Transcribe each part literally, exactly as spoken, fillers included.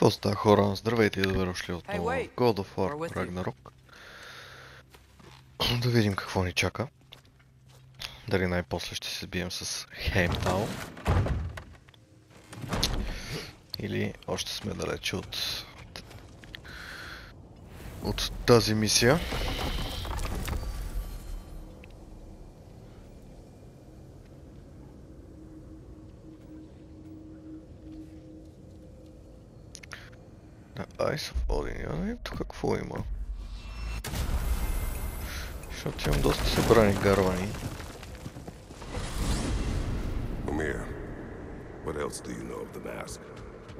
Толста хора, здравейте и добре дошли отново в God of War Ragnarök. Да видим какво ни чака. Дали най-после ще се сбием с Heimdall. Или още сме далече от... от тази мисия. Айс в Один, а не тук какво има? Защото имам доста събрани гарвани. Omir, what else do you know of the mask?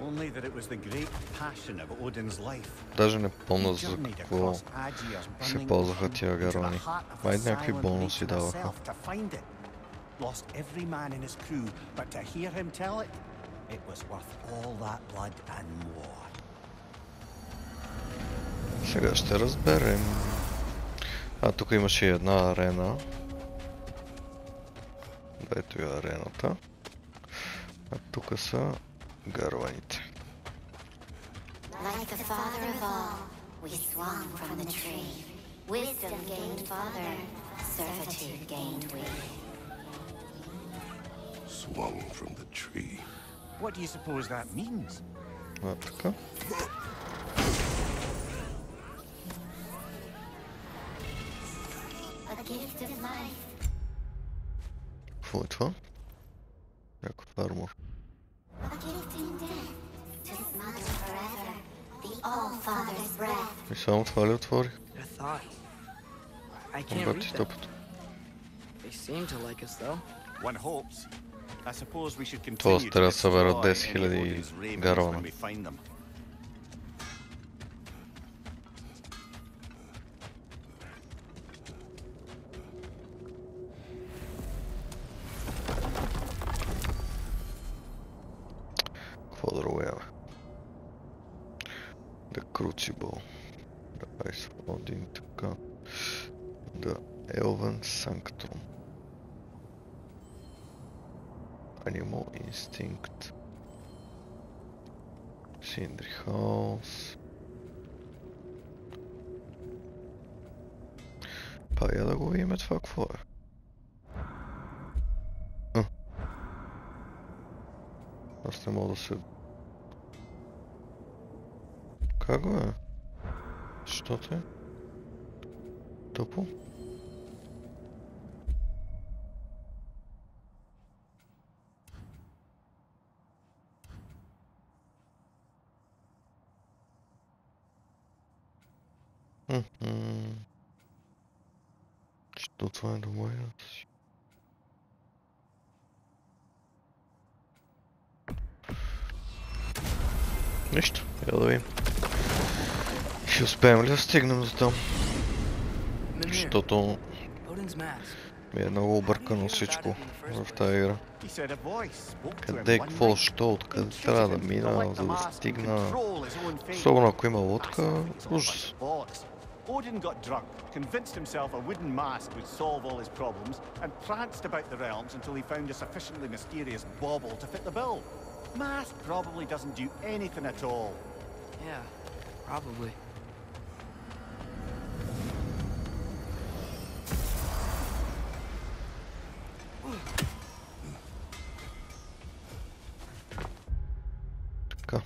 Only that it was the great passion of Odin's life. Даже не помня за какво се ползваха тия гарвани. Май някакви бонуси даваха. Lost every man in his crew, but to hear him tell it, it was worth all that blood and more. Сега ще разберем. А, тук имаше една арена. Ето и арената. А тук са гарваните. А, така. Какво е това? Някакъв армор. И само това ли отвори? Обрати стъпът. Тоест трябва да съберат десет хиляди гарвана. Как бы? Что ты? Топу? Что твоя думает? Нещо, я да видим. Ще успеем ли да стигнем за там? Защото ми е много объркано всичко в тази игра. Къде, какво, що, откъде трябва да мина, за да стигна. Особено ако има лодка, ужас. Odin got drunk, convinced himself a wooden mask would solve all his problems, and pranced about the realms until he found a sufficiently mysterious bauble to fit the bill. Mask probably doesn't do anything at all. Yeah, probably. Go.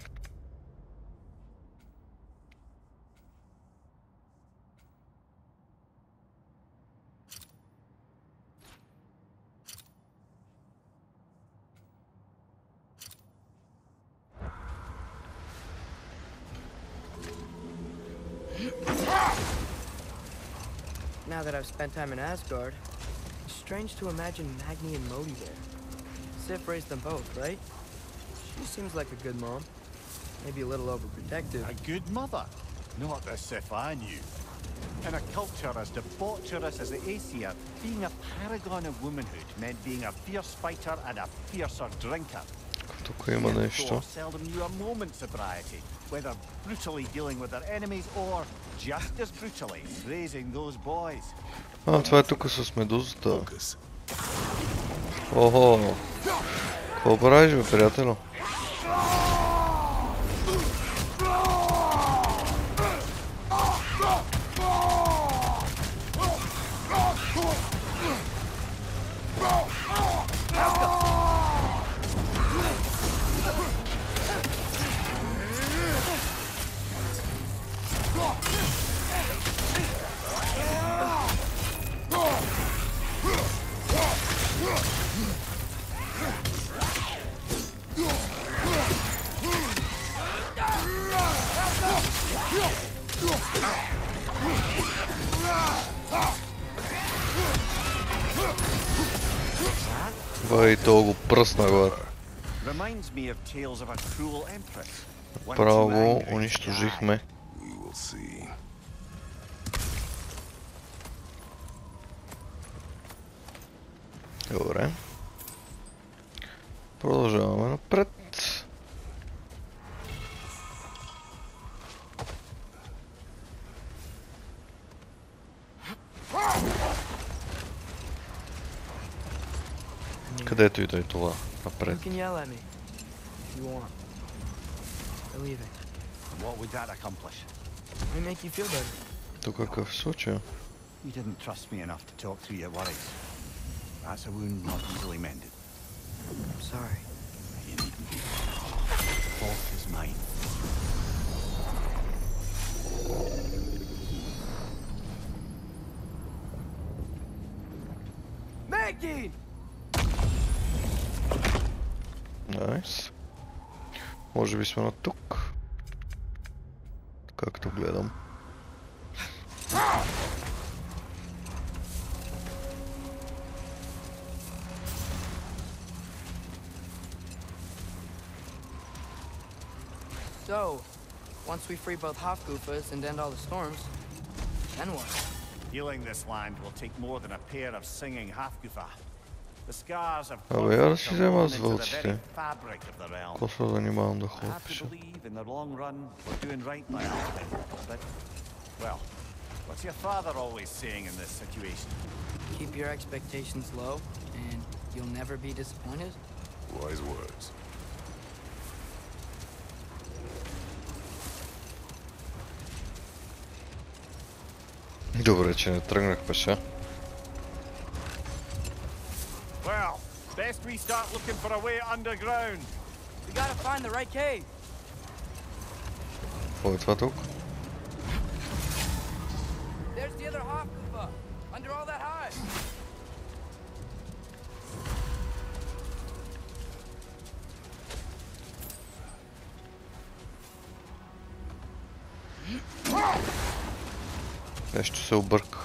Now that I've spent time in Asgard, it's strange to imagine Magni and Modi there. Sif raised them both, right? She seems like a good mom. Maybe a little overprotective. A good mother? Not the Sif I knew. In a culture as debaucherous as the Aesir, being a paragon of womanhood meant being a fierce fighter and a fiercer drinker. Thor seldom knew a moment's sobriety, whether brutally dealing with their enemies or just as brutally raising those boys. А, това е тук с медузата. Охо! Какво правиш бе, приятелю? Ай, то го пръсна горе. Направо го унищожихме. Добре. Продължаваме напред. Където и да е това, напред. Тук какъв случай? Magni! Найс. Може би сме на тук. Както гледам. So, once we free both Hafgufas and end all the storms, then what? Healing this land will take more than a pair of singing Hafgufa. The scars of the very fabric of the realm. I have to believe in the long run we're doing right by Alfheim. But, well, what's your father always saying in this situation? Keep your expectations low, and you'll never be disappointed. Wise words. Добре, че не тръгнах пеша. Well, best we start looking for a way underground. We gotta find the right cave. О, това тук. There's the other Hafgufa under all that hive. Нещо се обърка.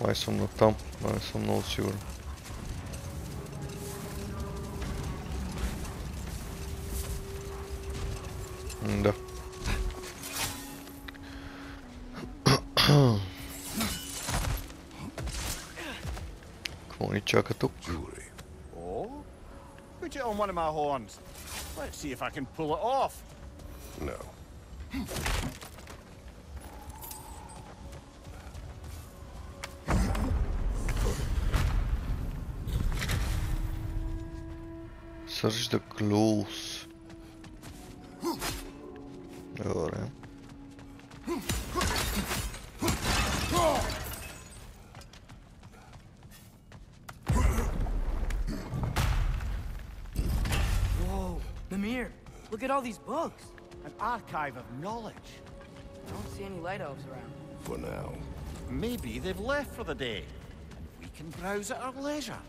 Май съм на там, но не съм много сигурен. Да. Какво ни чака тук? No. Search the clothes. All right. Whoa, Namir! Look at all these books. An archive of knowledge. I don't see any light elves around. For now. Maybe they've left for the day. And we can browse at our leisure.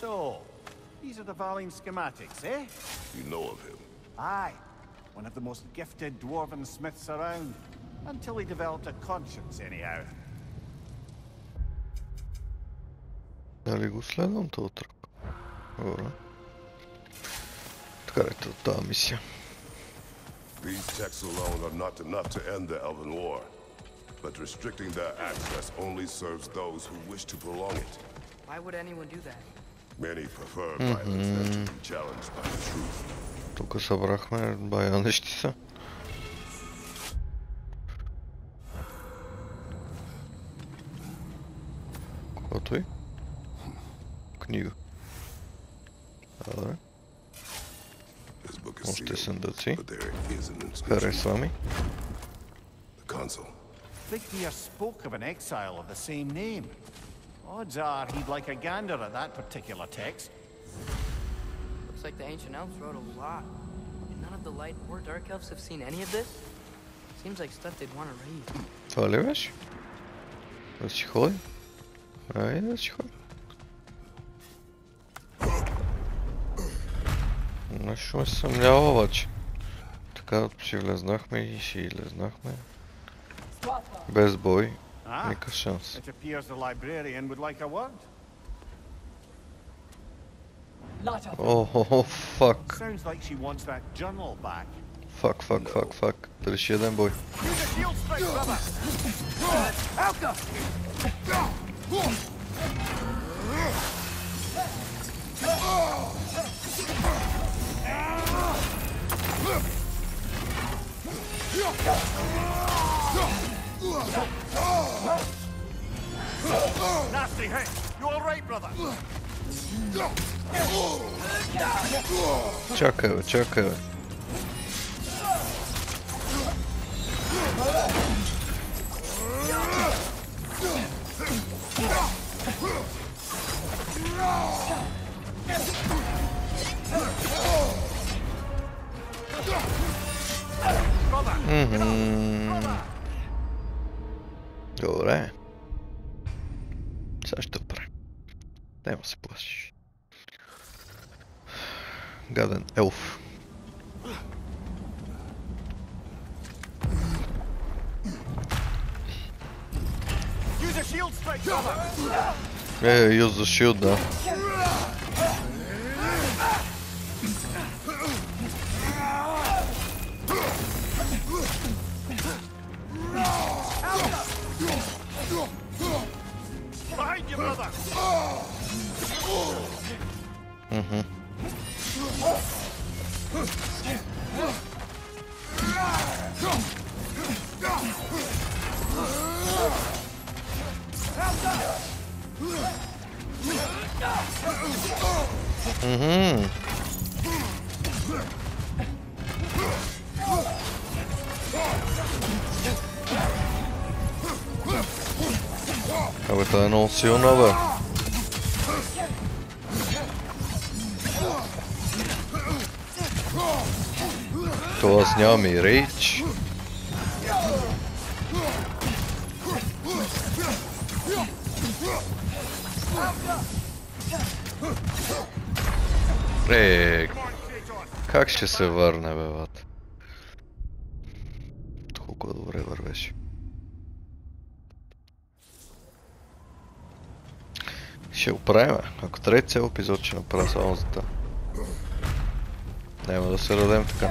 So, these are the Valin schematics, eh? You know of him? Aye. One of the most gifted dwarven smiths around. Until he developed a conscience, anyhow. Дали го следвам този трък? Добре. Така е тази мисия. These texts alone are not enough to end the Elven War, but restricting their access only serves those who wish to prolong it. Why would anyone do that? Many prefer violence than to be challenged by the truth. Тук събрахме баянищица. Каквото и? Книга. Добре. Още съндъци. Харесва ми. Това ли беше? Да си ходи? Айде да си ходи. Нещо ме съмнява обаче. Koud przylaznochmy I silaznochmy. Bez bój. Nikakich szans. Oh fuck. Sounds like she wants that journal back. Fuck, fuck, no. fuck, fuck. There's jeden boj. Nasty hit. You all right, brother? Choco, choco. Mm-hmm. Dobre. Coś dobre. Nemo se plašiš. Gadan elf. Hey, use the shield now. Behind you, brother. Mm-hmm. Mm-hmm. Абе, тая е много силна, бе. Това аз нямам и рейдж. Е, как ще се върне, бе, бат? Толкова добре вървеше. Ще оправим, ако трябва цял епизод ще направя само за това. Няма да се радем така.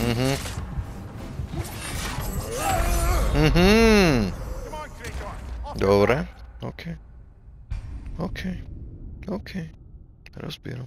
Мхм. Мхм. Добре. Окей. Окей. Окей. Разбирам.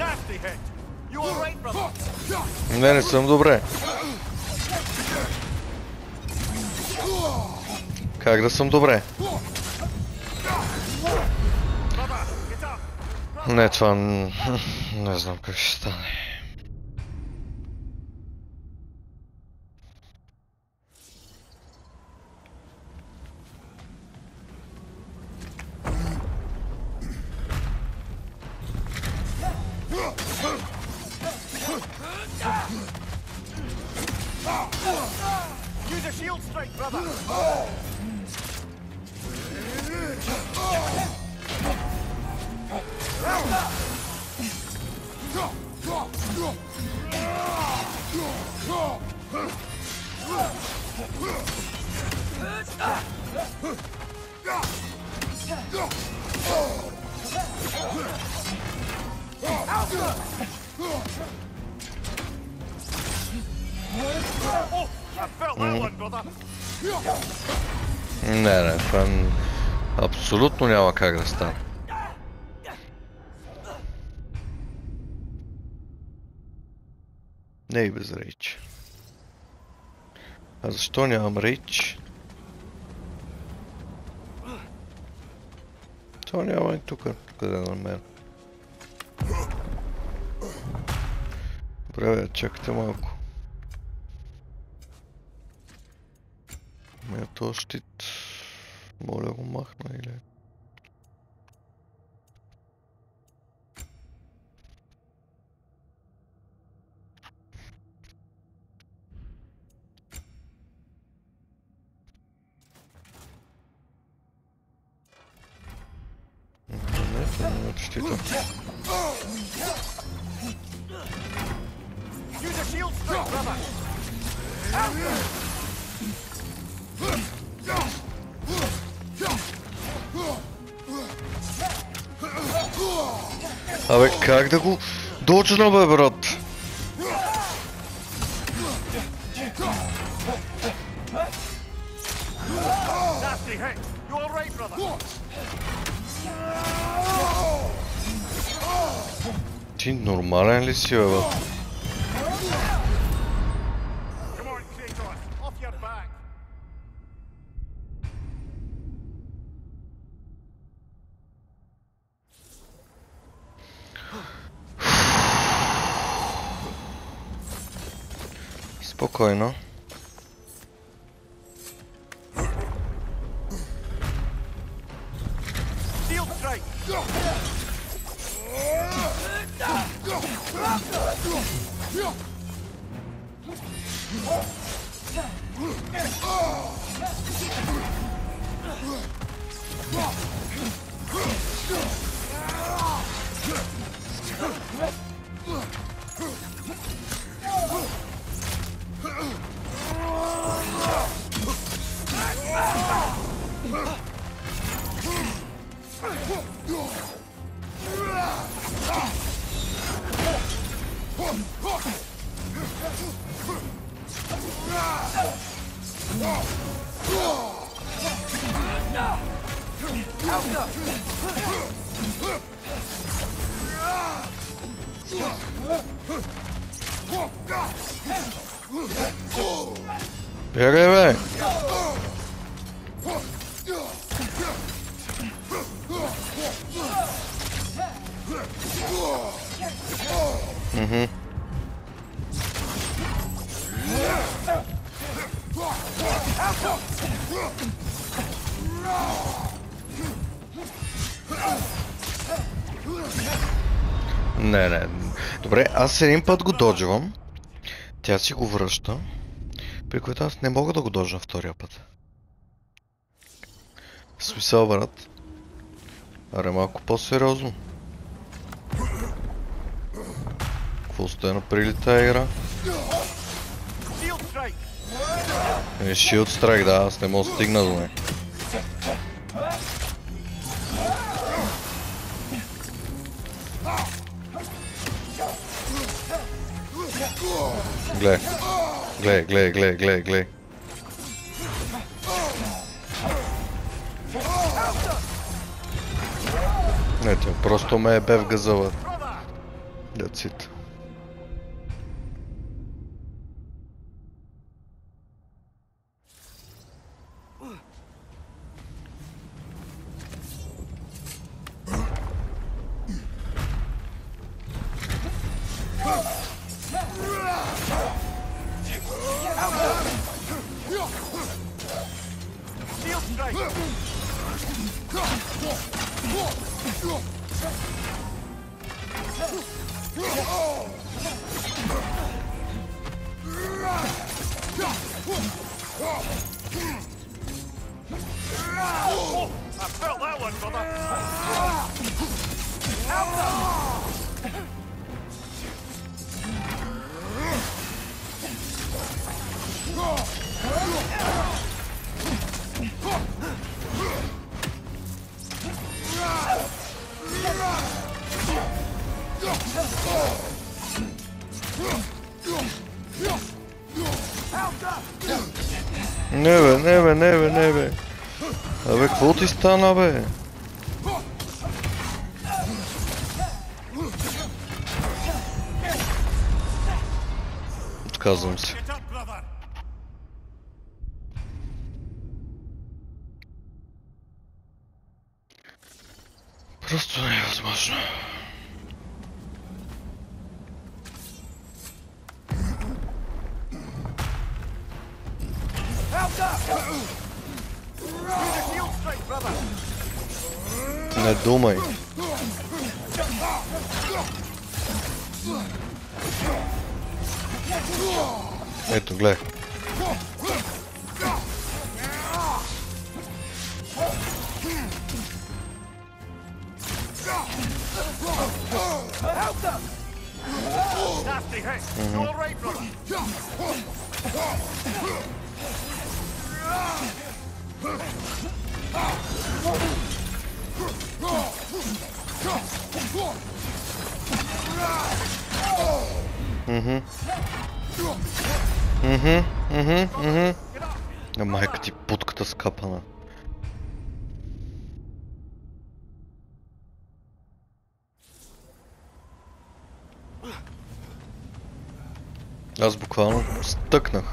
Nasty hit. Ne, ne съм добре. Как да съм добре? Не, това... не знам как ще стане. Не, не, това абсолютно няма как да стане. Не и без рейч. А защо нямам рейч? Това няма и тук, къде на мен. Добре, чакайте малко. Моя този щит, моля да го махна или... Абе, как да го доджна, бе, брат? Ти нормален ли си, бе, брат? Спокойно. Бегай, бе! Мхм. Не, не. Добре, аз един път го доджвам. Тя си го връща. При което аз не мога да го дожда втория път. В смисъл, брат. Аре малко по-сериозно. Какво сте наприли тая игра? Е, Shield Strike, да, аз не мога да стигна до нея. Гледай. Гледай, гледай, гледай, гледай, гледай. Не, тя просто ме е бе в газова. That's it. I felt that one, brother. Help them! Ne be, ne be, ne be, ne be. Abi kvo ti stana be? Отказываем се. Просто невозможно. Не думай. Ето, гледай. Mm-hmm. Mm-hmm, mm-hmm, mm-hmm. Да, майка ти, путката скапана. Аз буквално стъкнах.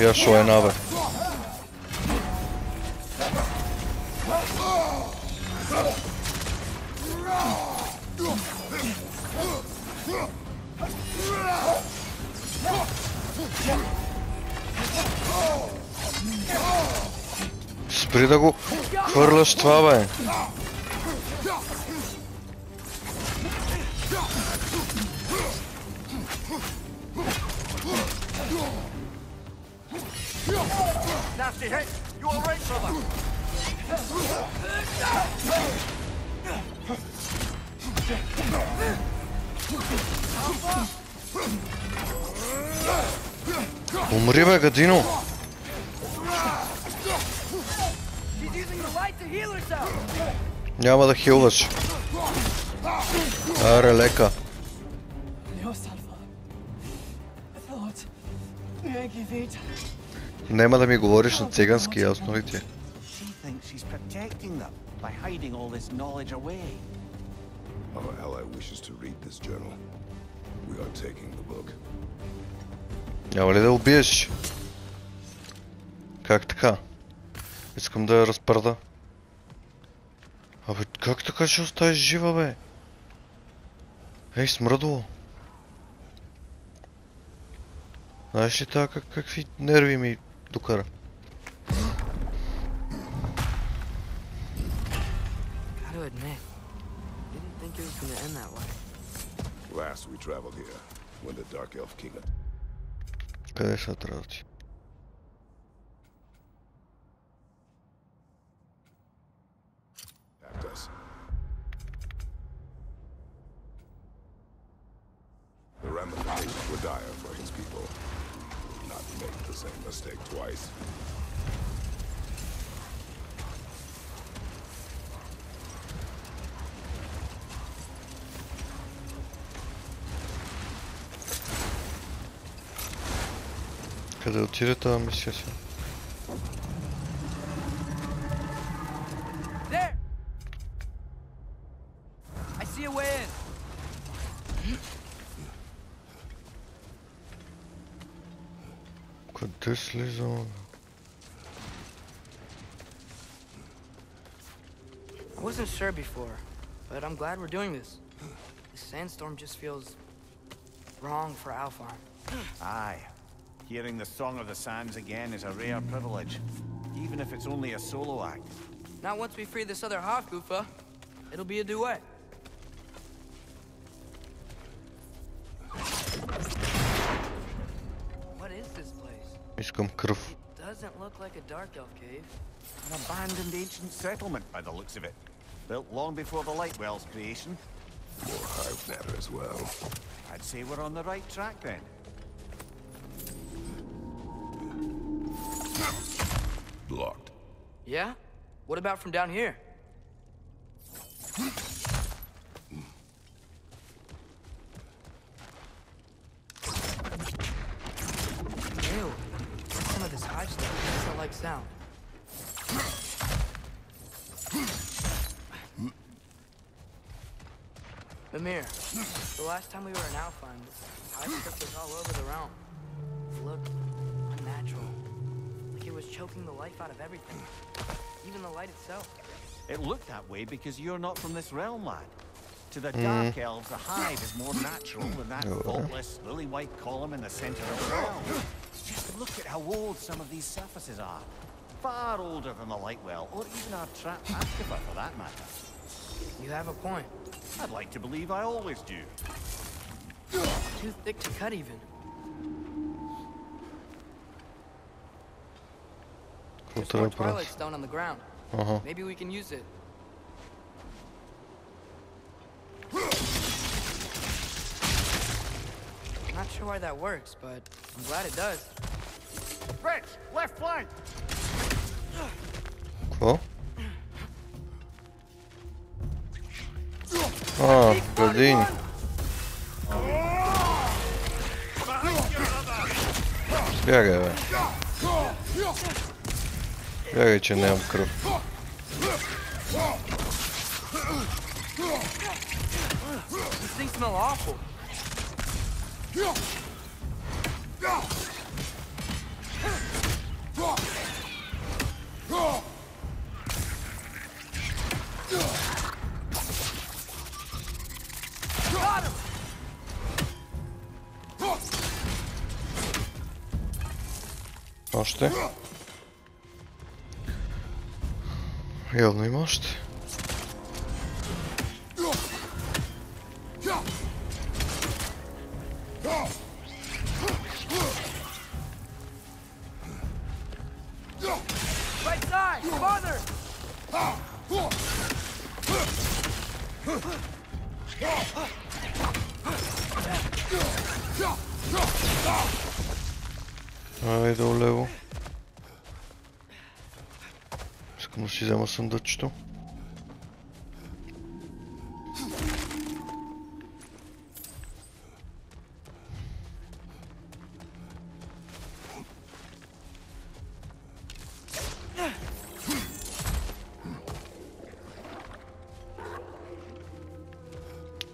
Još ovaj nave. Спри да го хвърляш това, бе. Умри, бе, гадино! Няма да хилваш. Аре, лека. Няма да ми говориш на цигански, ясно ли ти? Няма ли да убиеш? Как така? Искам да я разпърда. Абе, как така ще оставиш жива, бе? Ей, смръдло. Знаеш ли така какви нерви ми докара? Къде са тръгнати? The ramifications were dire for his people. Not made to same mistake twice. Kada otire tamo mislim. This is on. I wasn't sure before, but I'm glad we're doing this. The sandstorm just feels wrong for Alfar. Aye. Hearing the Song of the Sands again is a rare privilege, even if it's only a solo act. Not once we free this other Hafgufa, it'll be a duet. It doesn't look like a dark elf cave. An abandoned ancient settlement by the looks of it. Built long before the light well's creation. More hive matter as well. I'd say we're on the right track then. Blocked. Yeah? What about from down here? Sound. Amir, the last time we were in Alfheim, the script was all over the realm. It looked unnatural. Like it was choking the life out of everything. Even the light itself. It looked that way because you're not from this realm, lad. To the mm. dark elves, the hive is more natural than that oh. faultless, lily-white column in the center of the realm. Just look at how old some of these surfaces are. Far older than the Lightwell, or even our trap Hafgufa for that matter. You have a point. I'd like to believe I always do. Too thick to cut even. There's more Twilight Stone on the ground. Uh-huh. Maybe we can use it. Not sure why that works, but I'm glad it does. Rich, left flank. Cool. Oh, Valin. Бегай, бегай. Бегай, че не имам кръв. These things smell awful. Още? Явно има още. Взема съндъчето.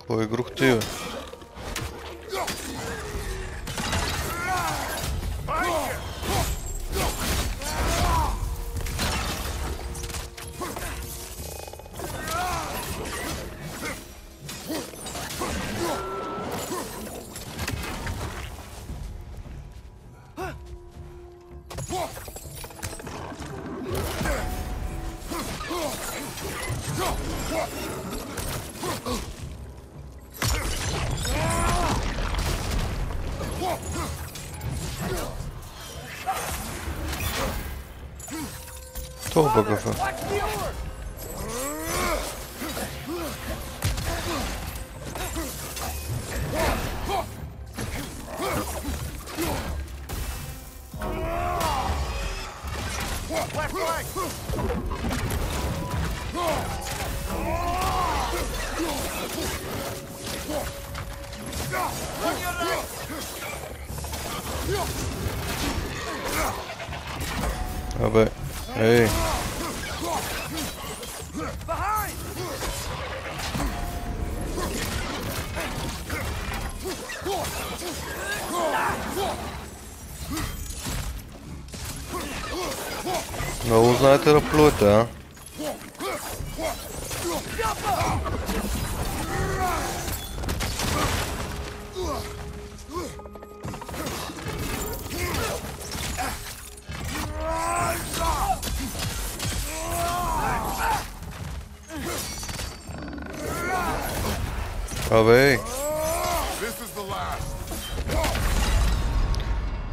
Кой е грух ти, бе? Кто богов? Left flank. Oh, but hey. Behind. Но узнать это плота. Away. This is the last.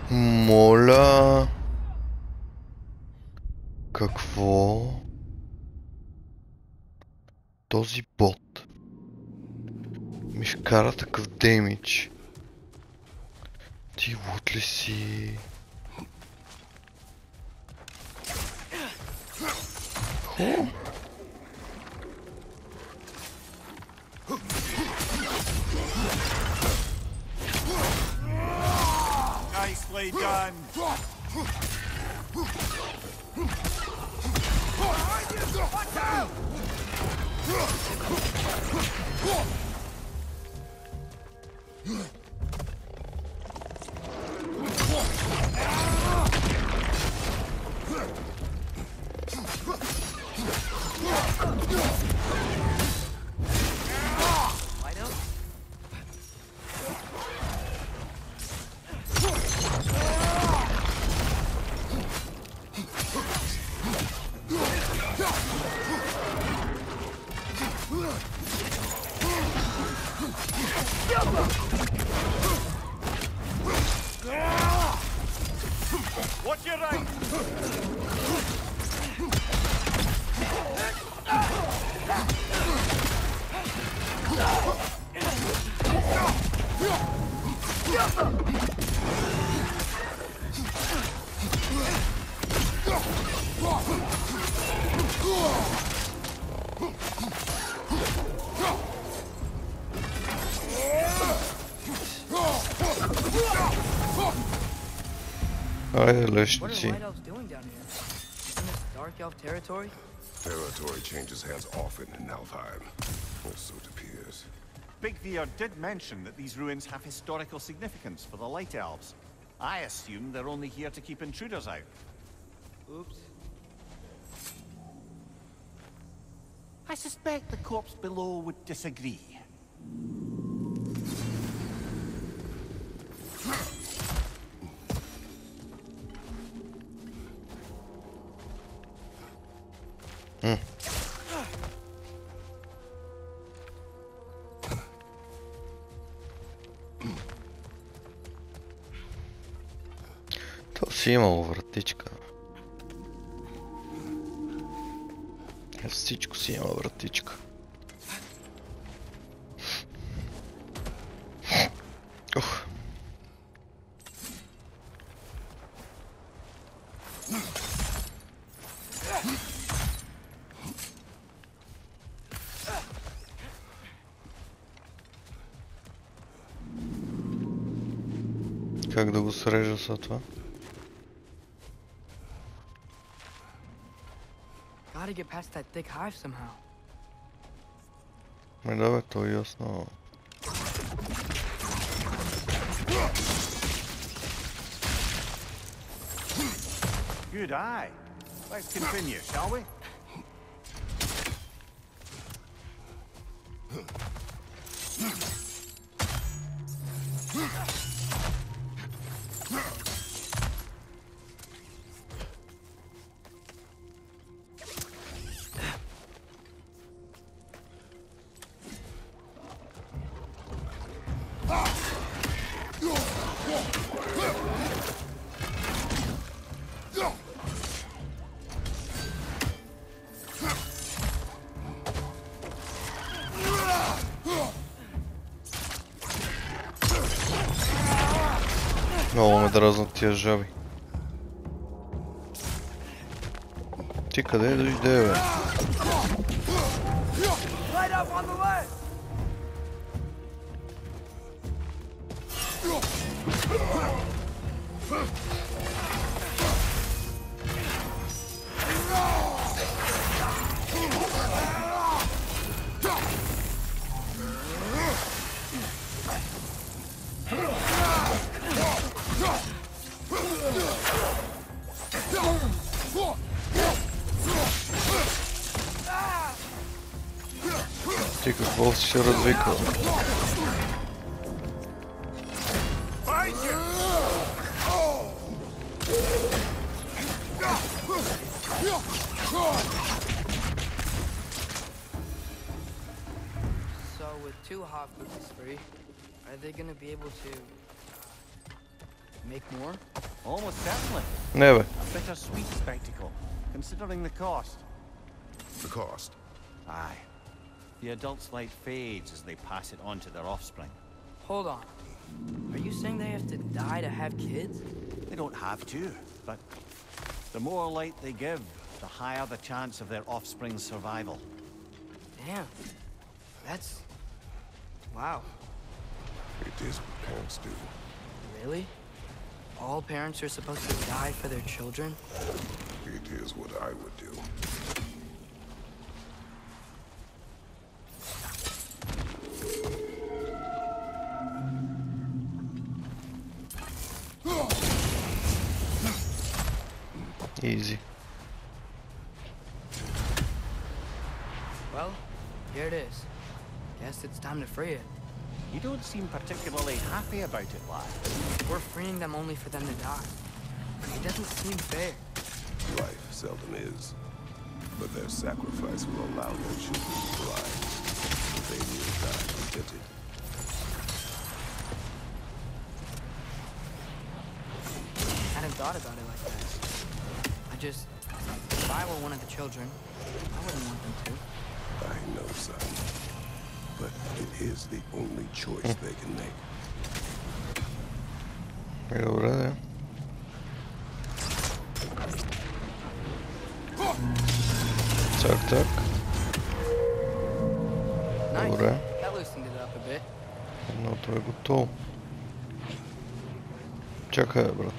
Мола. Какво? Този бот ми вкара такъв деймидж. Ти лут ли си? Хо? Nicely done. Watch out! Why not? Watch your right. What are the White Elves doing down here? Isn't this Dark Elf territory? Territory changes hands often in Alfheim, or so it appears. Bigveer did mention that these ruins have historical significance for the Light Elves. I assume they're only here to keep intruders out. Oops. I suspect the corpse below would disagree. Hmm. То си имало вратичка. Всичко си има вратичка. Как да го срежа с това? Ме давай, то е ясно. Good eye. Let's continue, shall we? Много ме дразнат тия жаби. ти къде дойде, бе? Ти какво си се развикал? Two Hafgufas free. Are they gonna be able to make more? Almost certainly. Never. A bittersweet spectacle, considering the cost. The cost? Aye. The adult's light fades as they pass it on to their offspring. Hold on. Are you saying they have to die to have kids? They don't have to, but the more light they give, the higher the chance of their offspring's survival. Damn. That's... wow. It is what parents do. Really? All parents are supposed to die for their children? It is what I would do. Easy. Well, here it is. Guess it's time to free it. You don't seem particularly happy about it, lad. We're freeing them only for them to die. It doesn't seem fair. Life seldom is. But their sacrifice will allow their children to thrive. They will die contented. I hadn't thought about it like that. I just... if I were one of the children, I wouldn't want them to. I know, son. But it is the only choice they can make. Right over there. Tuck, tuck. Nice. Добре. Едното е готово. Чакай, брат.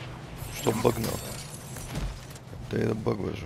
Що бъгнал? Дай да бъгваш.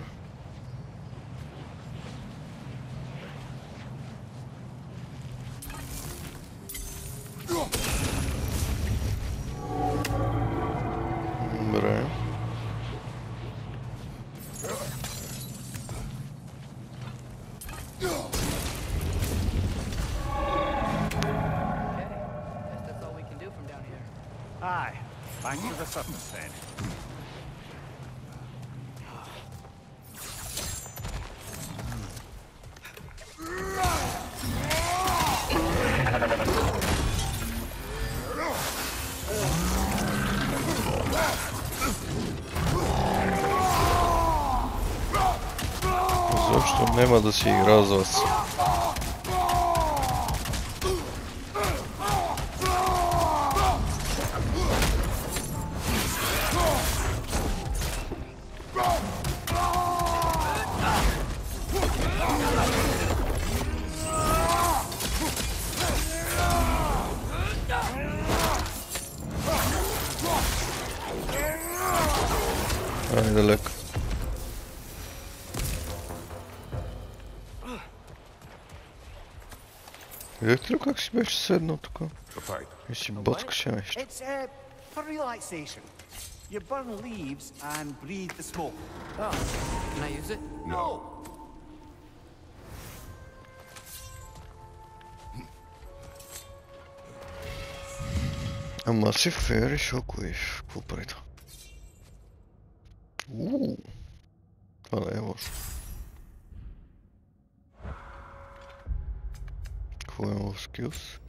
Защо няма да се игра за вас? Как си беше седнал така? И си бъцкаше нещо. Ама си фери шокуеш. Какво прави това? Ууу. Това не е лошо. Какво имам в skills?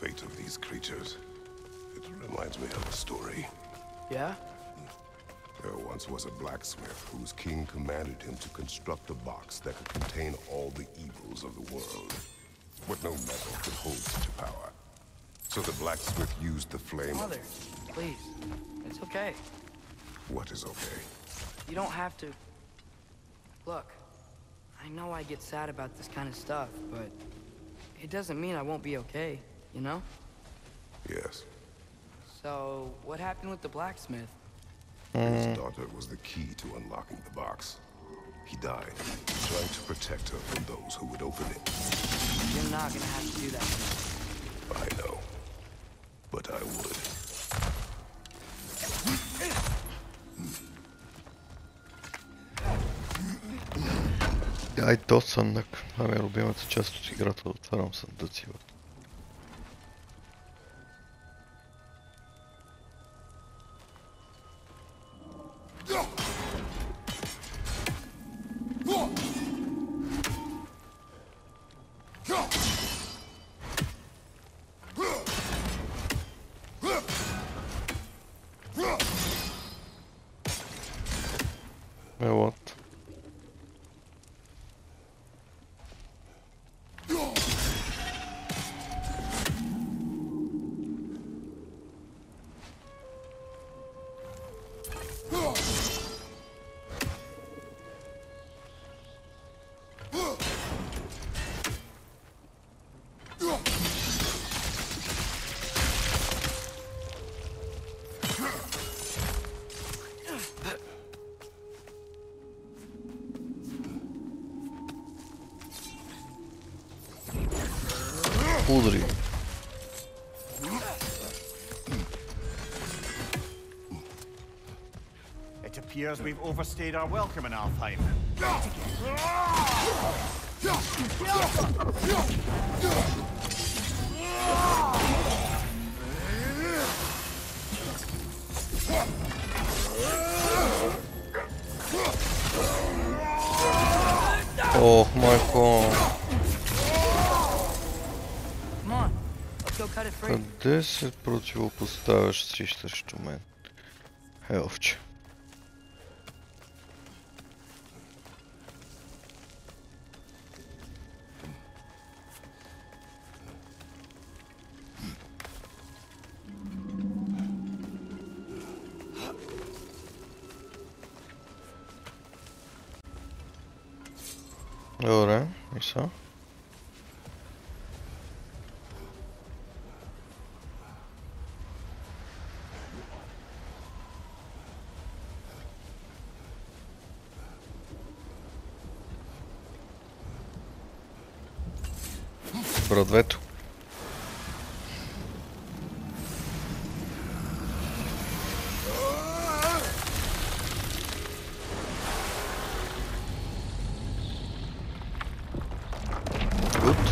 fate of these creatures. It reminds me of a story. Yeah? There once was a blacksmith whose king commanded him to construct a box that could contain all the evils of the world. But no metal could hold such power. So the blacksmith used the flame... Mother, please. It's okay. What is okay? You don't have to... Look, I know I get sad about this kind of stuff, but... it doesn't mean I won't be okay, you know? Yes. So, what happened with the blacksmith? His daughter was the key to unlocking the box. He died, trying to protect her from those who would open it. You're not gonna have to do that. I know. But I would. Да, и тот сънък. Това ми е любимата част от играта. Отварям съндъци. Pudri. It appears we've overstayed our welcome in Alfheim. Oh my god. Къде се противопоставяш си срещу мен? Е, овче. Добре, и са? Продвето. Good.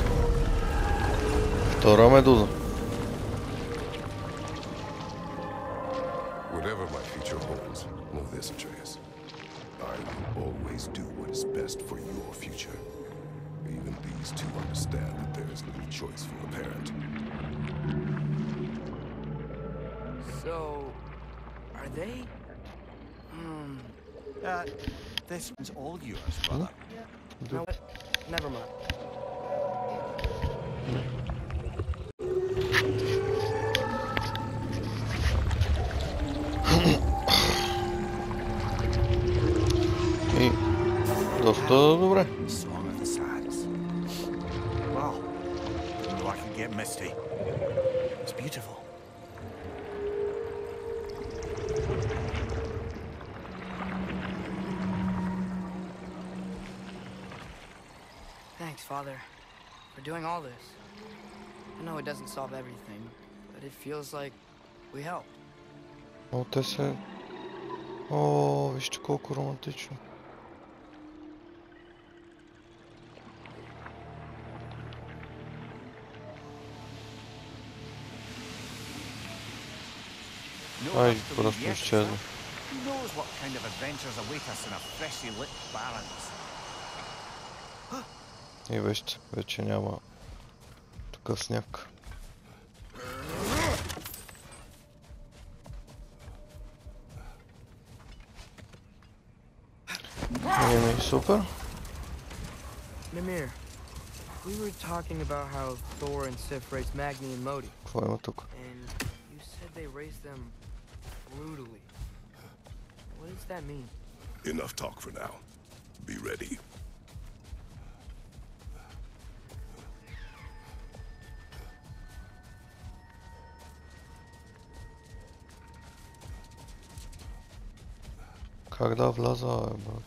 Втора медуза. Doing all this. I know it doesn't solve everything, but it feels like we helped. О, те се... О, вижте колко романтично. Ай, просто изчезна. И вижте, вече няма такъв сняг. super. Mimir, we were talking about how Thor and Sif raised Magni and Modi. And you said they raised them brutally. What does that mean? Enough talk for now. Be ready. Когда в глаза, брат.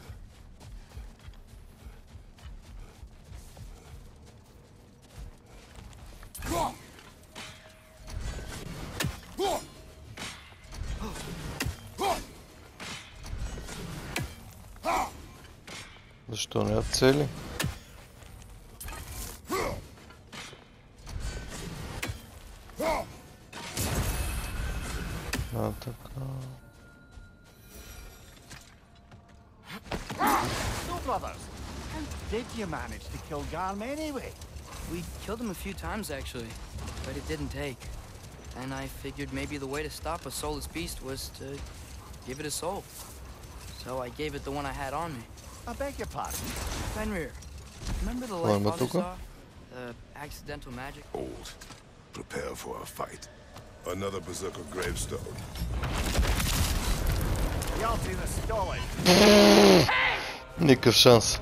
Ну что, не от цели? А, так... Brothers, how did you manage to kill Garma anyway? We killed him a few times actually, but it didn't take. And I figured maybe the way to stop a soulless beast was to give it a soul. So I gave it the one I had on me. I beg your pardon. Fenrir, remember the last one I saw? The accidental magic? Old. Prepare for a fight. Another berserker gravestone. Y'all do the stolen. Никаких шансов.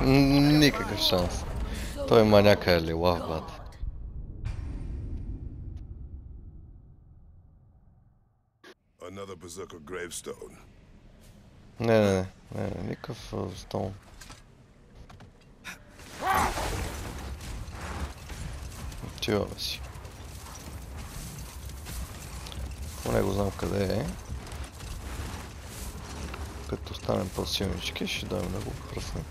Никаких шансов. Той маняка или лавбат. Не, не, не, никаков стон. Чего си? Поне го знам къде е. Като станем по-силнички, ще дадем да го пръснем.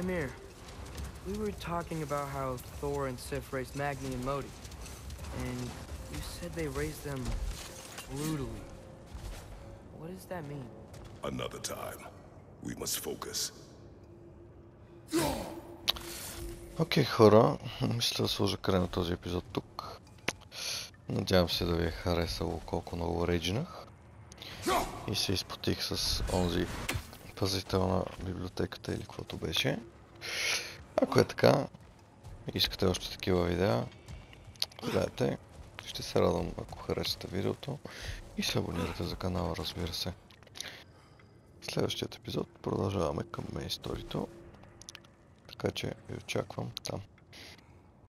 Mimir, we were talking about how Thor and Sif raised Magni and Modi, and you said they raised them brutally. What does that mean? Another time. We must focus. Окей, okay, хора, мисля да сложа край на този епизод тук. Надявам се да ви е харесало колко много рейджинах. И се изпотих с онзи пазител на библиотеката или каквото беше. Ако е така, искате още такива видеа, гледайте. Ще се радвам ако харесате видеото и се абонирате за канала, разбира се. В следващият епизод продължаваме към мейн сторито. Така че ви очаквам там.